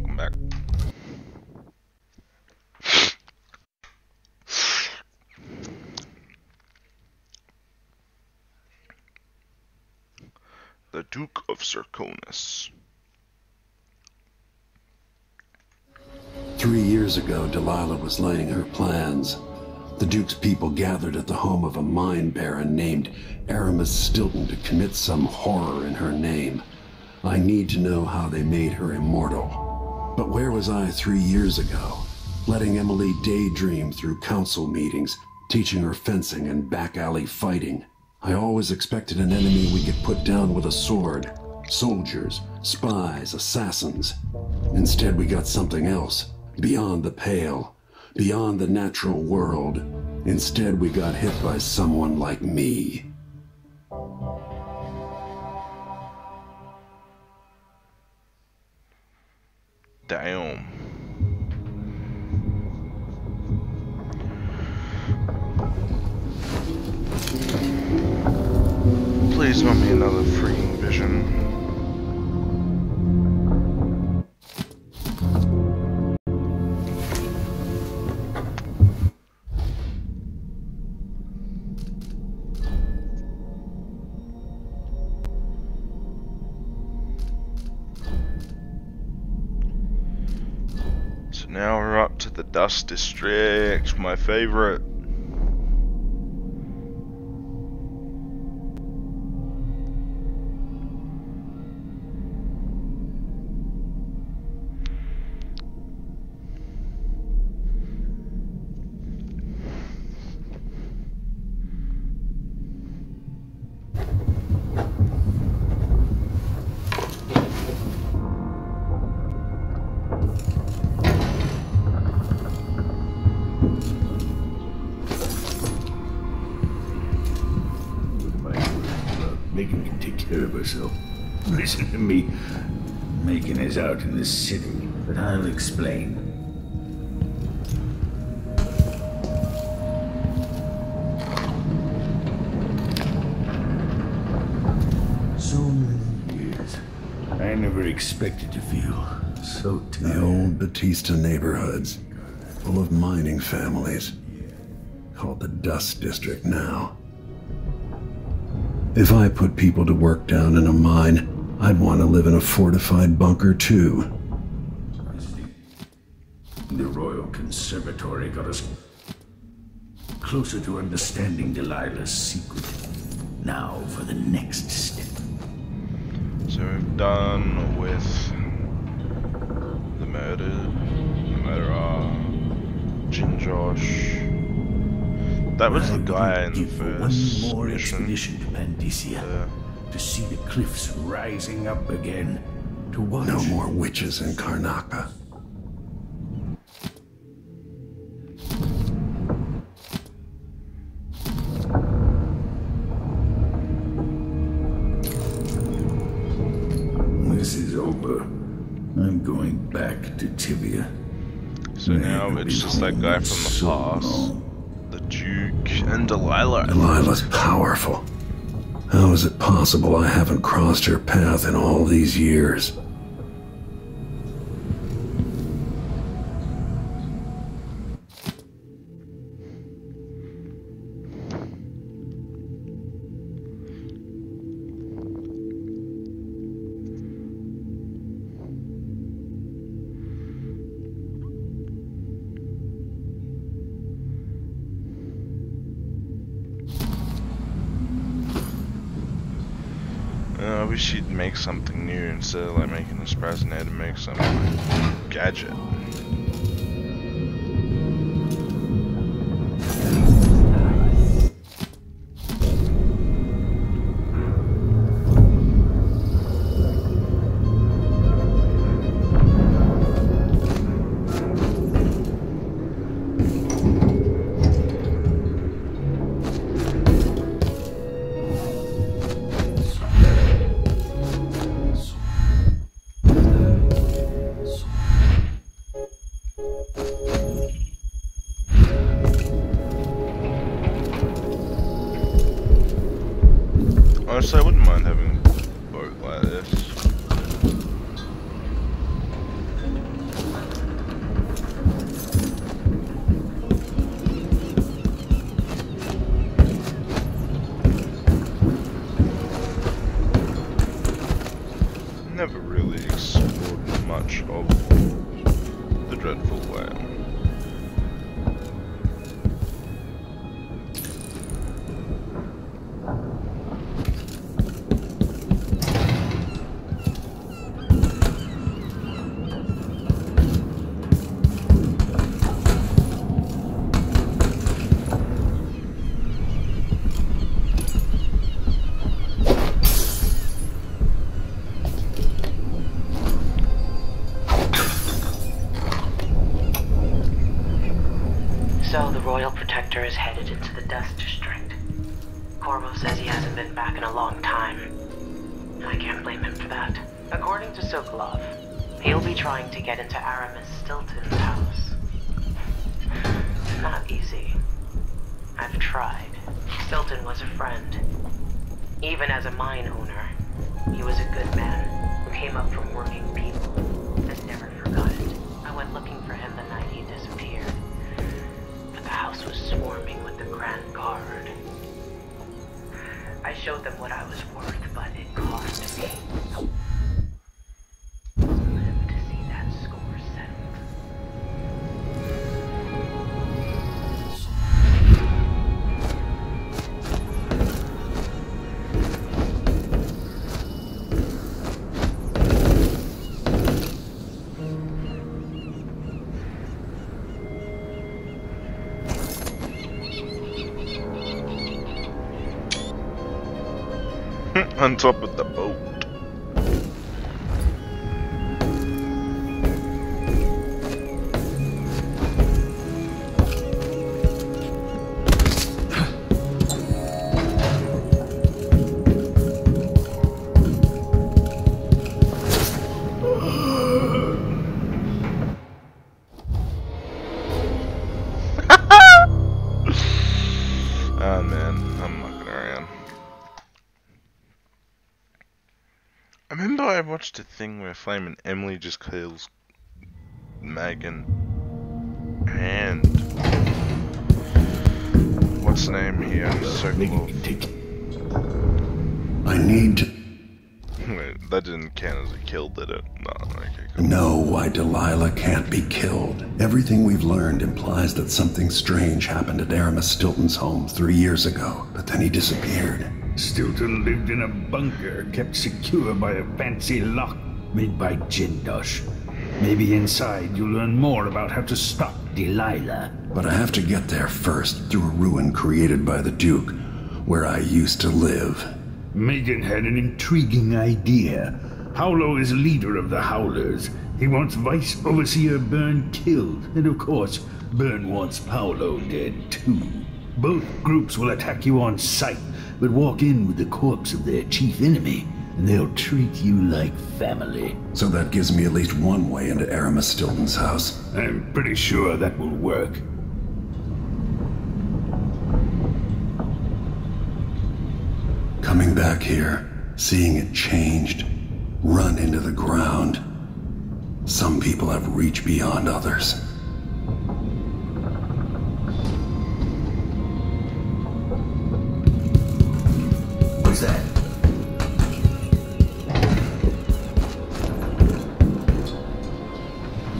Welcome back. The Duke of Serkonos. 3 years ago, Delilah was laying her plans. The Duke's people gathered at the home of a mine baron named Aramis Stilton to commit some horror in her name. I need to know how they made her immortal. But where was I 3 years ago, letting Emily daydream through council meetings, teaching her fencing and back-alley fighting? I always expected an enemy we could put down with a sword. Soldiers, spies, assassins. Instead, we got something else. Beyond the pale, beyond the natural world. Instead, we got hit by someone like me. Damn. Please want me another freaking vision. Now we're up to the Dust District, my favorite. Megan can take care of herself. Listen to me. Megan is out in the city, but I'll explain. So many years. I never expected to feel so tired. The old Batista neighborhoods, full of mining families, called the Dust District now. If I put people to work down in a mine, I'd want to live in a fortified bunker too. The Royal Conservatory got us closer to understanding Delilah's secret. Now for the next step. So we've done with the murderer, Jindosh. That was the guy in the first one more expedition to Batista, to see the cliffs rising up again, to watch. No more witches in Karnaca. This is over. I'm going back to Tyvia. So now it's just that guy from the past. Duke and Delilah. Delilah's powerful. How is it possible I haven't crossed her path in all these years? I wish she'd make something new instead of like making a surprise and had to make some gadget. explored much of the dreadful land. Is headed into the Dust District. Corvo says he hasn't been back in a long time, and I can't blame him for that. According to Sokolov, he'll be trying to get into Aramis Stilton's house. Not easy. I've tried. Stilton was a friend. Even as a mine owner, he was a good man who came up from working people and never forgot it. I went looking for him the night he disappeared. The house was swarming with the Grand Guard. I showed them what I was worth, but it cost me. Live to see that score settled. On top of the boat. Watched a thing where Flame and Emily just kills Megan and what's the name here? Sokolov. I need. Wait, that didn't count as a kill, did it? No, okay, cool. Know why Delilah can't be killed. Everything we've learned implies that something strange happened at Aramis Stilton's home 3 years ago, but then he disappeared. Stilton lived in a bunker, kept secure by a fancy lock made by Jindosh. Maybe inside you'll learn more about how to stop Delilah. But I have to get there first, through a ruin created by the Duke, where I used to live. Megan had an intriguing idea. Paolo is leader of the Howlers. He wants Vice Overseer Byrne killed, and of course, Byrne wants Paolo dead too. Both groups will attack you on sight, but walk in with the corpse of their chief enemy, and they'll treat you like family. So that gives me at least one way into Aramis Stilton's house. I'm pretty sure that will work. Coming back here, seeing it changed, run into the ground. Some people have reach beyond others.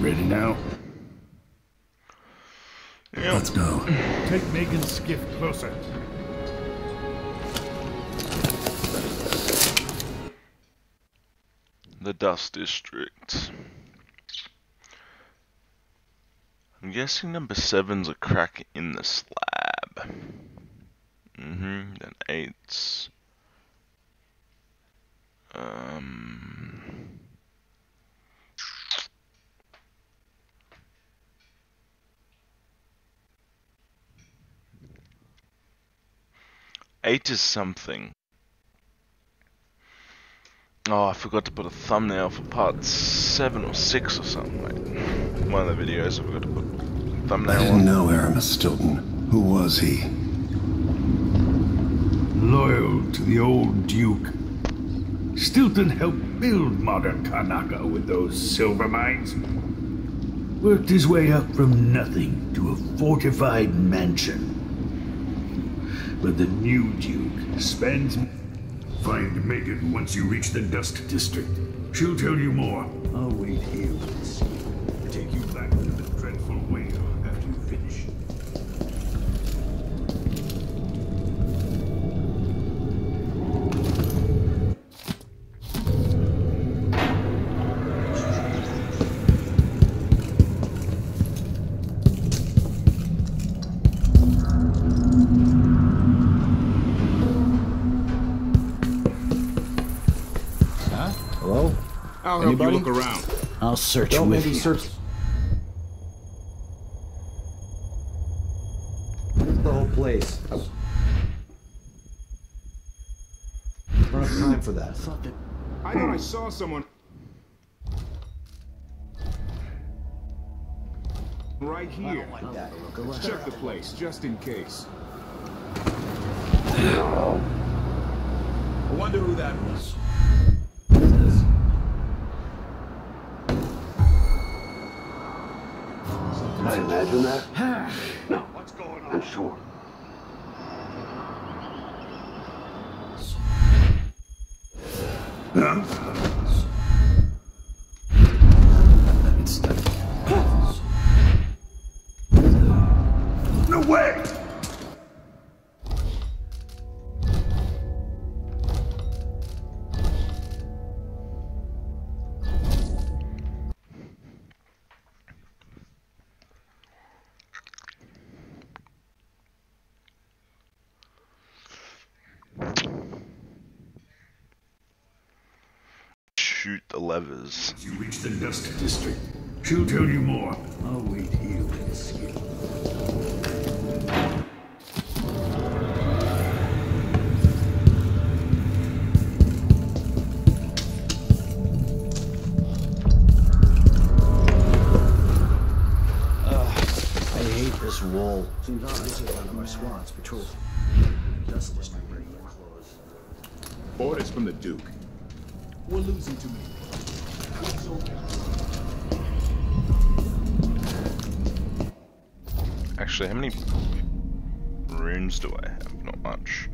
Ready now? Yep. Let's go. Take Megan's skiff closer. The Dust District. I'm guessing number 7's a crack in the slab. Mm-hmm. Then 8's. Eight is something. Oh, I forgot to put a thumbnail for part 7 or 6 or something. Like one of the videos, I forgot to put a thumbnail. I didn't know Aramis Stilton. Who was he? Loyal to the old Duke. Stilton helped build modern Karnaca with those silver mines. Worked his way up from nothing to a fortified mansion. But the new Duke spends... Find Megan once you reach the Dust District. She'll tell you more. I'll wait here with the sea. Take you back to the dreadful whale after you finish. Anybody? Look around. I'll search with you. Search. That's the whole place. We're out of time for that. I thought I saw someone right here. I don't like that. Let's check the place just in case. I wonder who that was. I imagine that? No, what's going on? I'm sure. No way! Levers. You reach the Dust District. She'll tell you more. I'll wait here with the skill. I hate this wall. Seems obviously one of our squads patrol. Dust District regular clothes. Orders from the Duke. We're losing too many. Actually, how many runes do I have? Not much.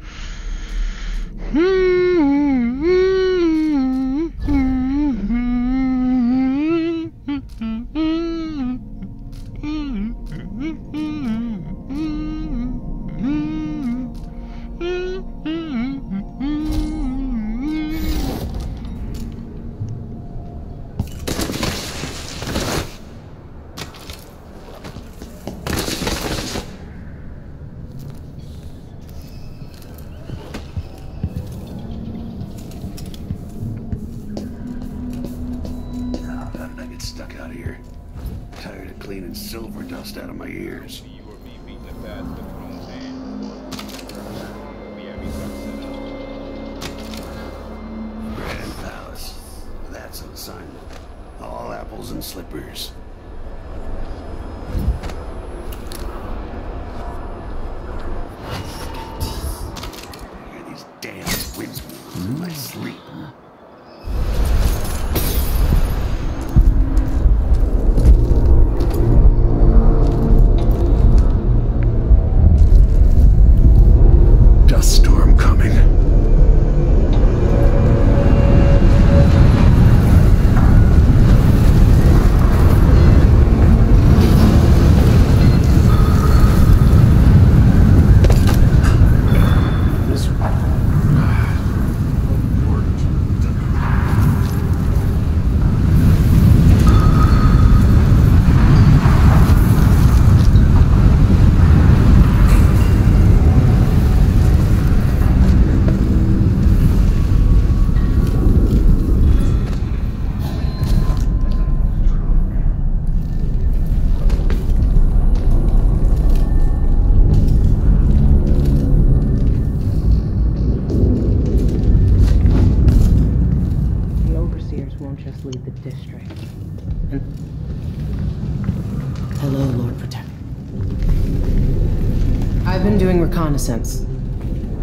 Reconnaissance.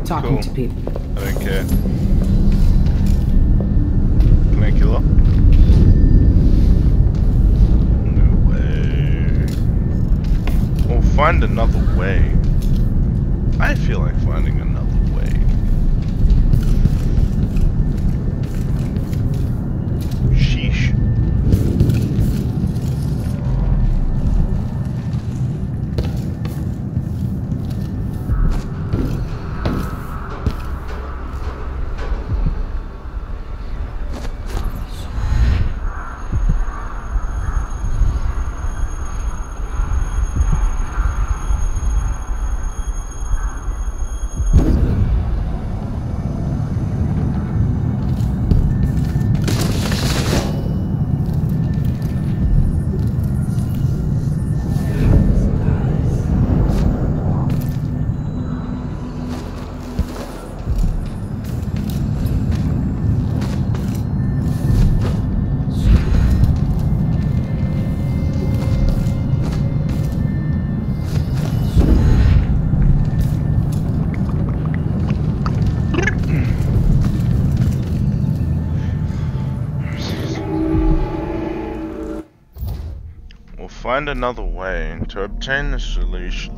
Talking to people. I don't care. Can I kill her? No way. We'll find another way. I feel like finding another way. find another way to obtain the solution.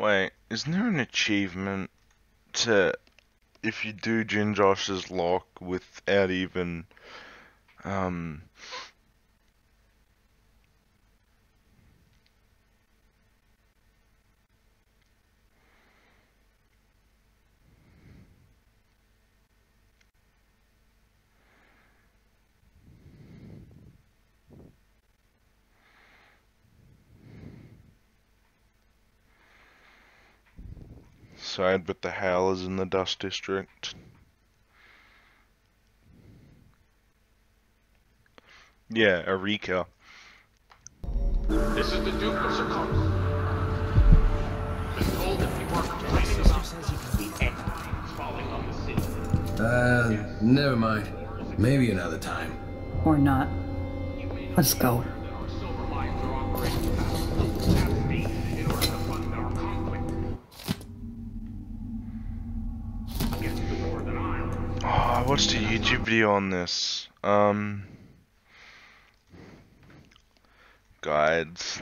Wait, isn't there an achievement to if you do Jindosh's lock without even side with the Howlers in the Dust District. Yeah, Eureka. This is the Duke of Serkonos. Been told that we weren't complaining about the exiles falling on the city. Never mind. Maybe another time. Or not. Let's go. I watched a YouTube video on this, guides.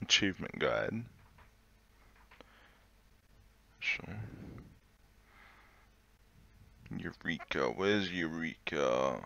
Achievement guide. Sure. Eureka, where's Eureka?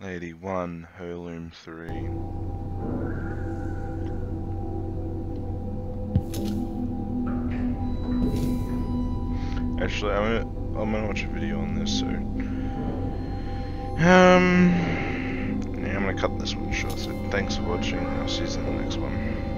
Lady 1, Heirloom 3. Actually, I'm gonna watch a video on this soon. Yeah, I'm gonna cut this one short, so thanks for watching, and I'll see you in the next one.